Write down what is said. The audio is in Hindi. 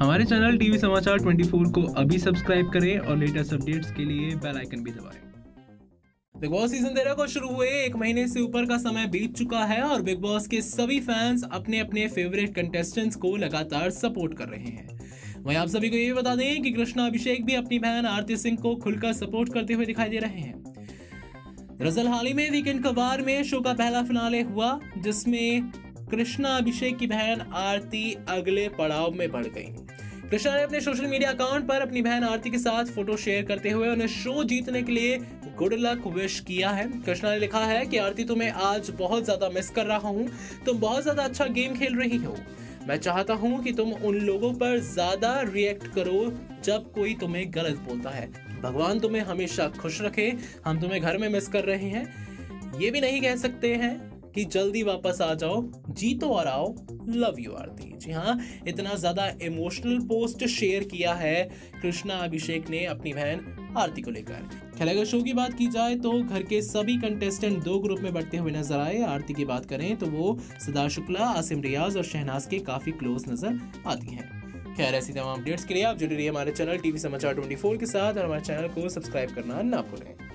हमारे चैनल टीवी समाचार 24 को अभी सब्सक्राइब करें और लेटेस्ट अपडेट्स के लिए बेल आइकन भी दबाएं। बिग बॉस सीजन 13 को शुरू हुए एक महीने से ऊपर का समय बीत चुका है और बिग बॉस के सभी फैंस अपने अपने फेवरेट कंटेस्टेंट्स को लगातार सपोर्ट कर रहे हैं। वहीं आप सभी को ये बता दें कि कृष्णा अभिषेक भी अपनी बहन आरती सिंह को खुलकर सपोर्ट करते हुए दिखाई दे रहे हैं। दरअसल हाल ही में वीकेंड का वार में शो का पहला फिनाले हुआ, जिसमें कृष्णा अभिषेक की बहन आरती अगले पड़ाव में बढ़ गई। कृष्णा ने अपने सोशल मीडिया अकाउंट पर अपनी बहन आरती के साथ फोटो शेयर करते हुए उन्हें शो जीतने के लिए गुड लक विश किया है। कृष्णा ने लिखा है कि आरती तुम्हें आज बहुत ज्यादा मिस कर रहा हूँ, तुम बहुत ज्यादा अच्छा गेम खेल रही हो। मैं चाहता हूँ कि तुम उन लोगों पर ज्यादा रिएक्ट करो जब कोई तुम्हें गलत बोलता है। भगवान तुम्हें हमेशा खुश रखे। हम तुम्हें घर में मिस कर रहे हैं। ये भी नहीं कह सकते हैं कि जल्दी वापस आ जाओ, जीतो और आओ, लव यू आरती। जी हाँ, इतना ज़्यादा इमोशनल पोस्ट शेयर किया है कृष्णा अभिषेक ने अपनी बहन आरती को लेकर। खैर अगर शो की बात की जाए तो घर के सभी कंटेस्टेंट दो ग्रुप में बढ़ते हुए नजर आए। आरती की बात करें तो वो सिद्धार्थ शुक्ला, आसिम रियाज और शहनाज के काफ़ी क्लोज नज़र आती हैं। खैर ऐसी तमाम अपडेट्स के लिए आप जुड़े रहिए हमारे चैनल टीवी समाचार 24 के साथ और हमारे चैनल को सब्सक्राइब करना ना भूलें।